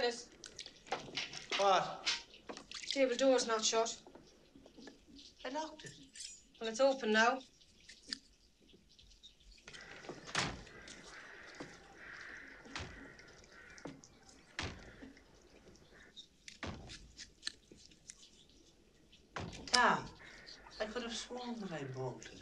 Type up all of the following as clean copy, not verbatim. Dennis. What? The stable door's not shut. I locked it. Well, it's open now. Ah, I could have sworn that I bolted it.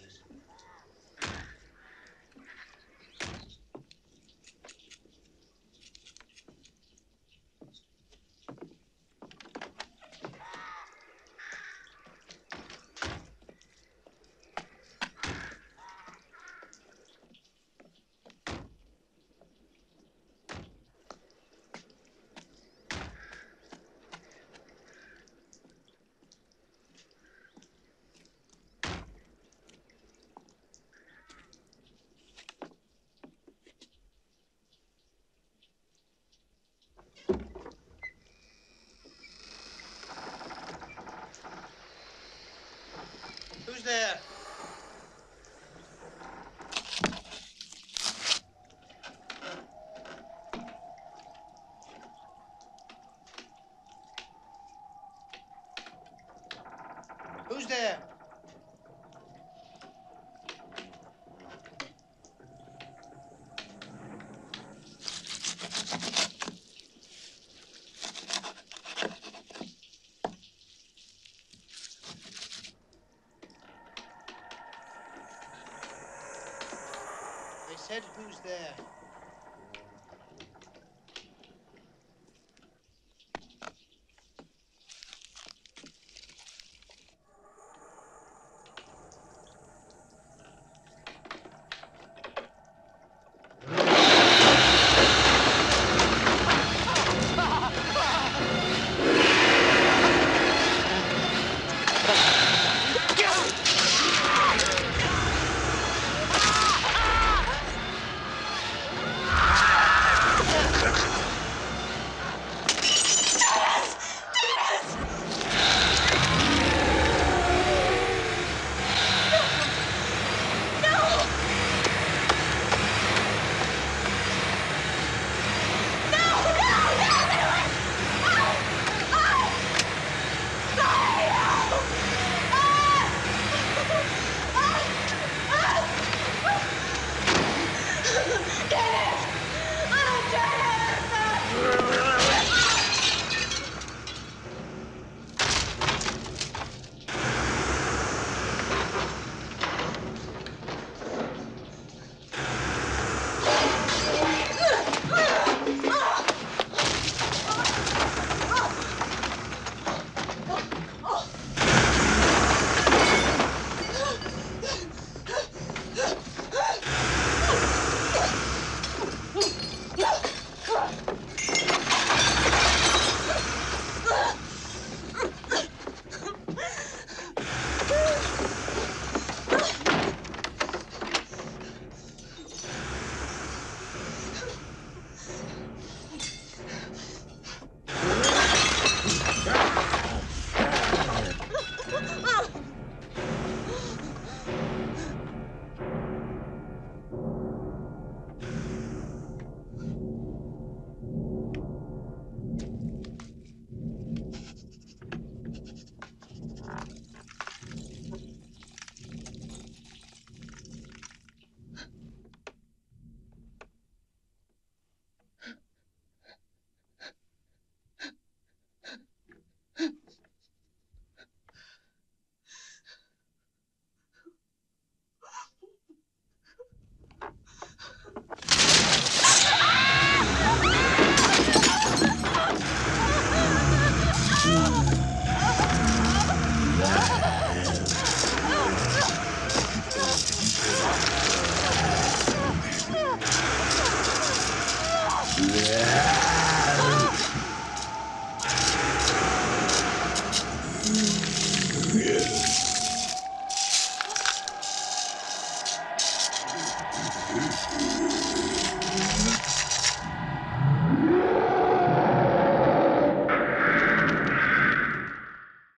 Who's there? Who's there? Said who's there? Yeah.